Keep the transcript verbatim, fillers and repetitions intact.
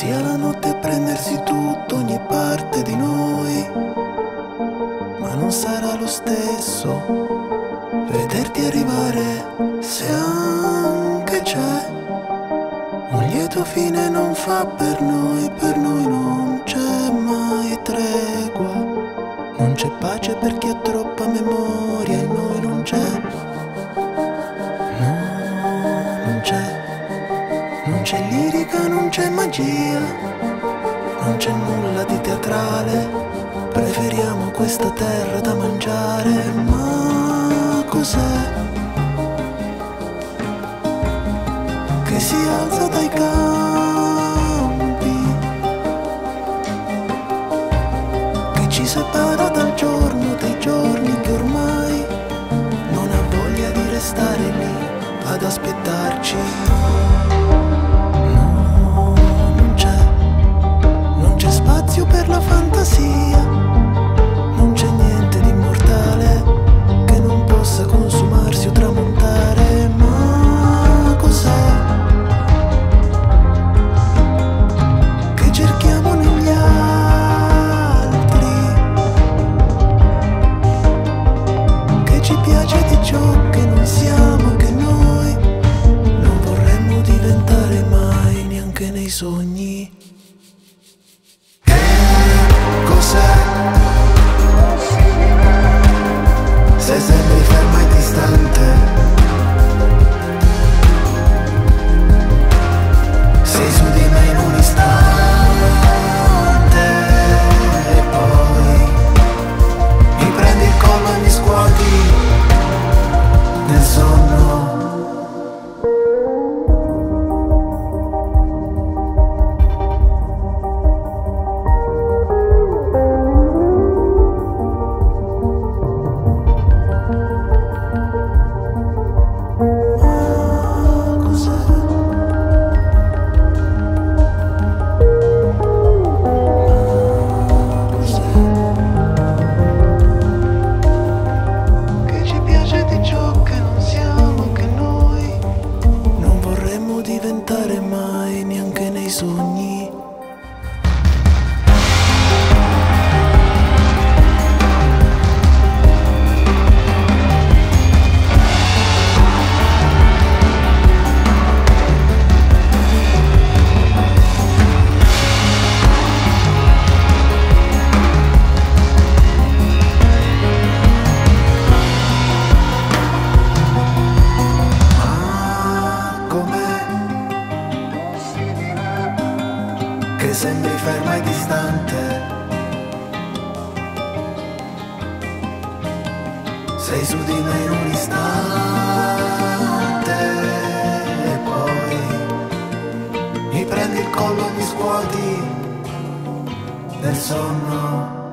sia la notte a prendersi tutto, ogni parte di noi. Ma non sarà lo stesso vederti arrivare, se anche c'è un lieto fine, non fa per noi, per noi non c'è mai tregua. Non c'è pace per chi ha troppa memoria, in noi non c'è. No, non c'è. Non c'è lirica, non c'è magia, non c'è nulla di teatrale. Preferiamo questa terra da mangiare, ma cos'è che si alza dai campi, che ci separa dal giorno dei giorni che ormai non ha voglia di restare lì ad aspettarci. Spazio per la fantasia, non c'è niente di immortale che non possa consumarsi o tramontare, ma cos'è che cerchiamo negli altri, che ci piace di ciò che non siamo, che noi non vorremmo diventare mai, neanche nei sogni. Se sembri ferma e distante, sei su di me in un istante, e poi mi prendi il collo e mi scuoti nel sonno. Mi prendi il collo e mi scuoti nel sonno.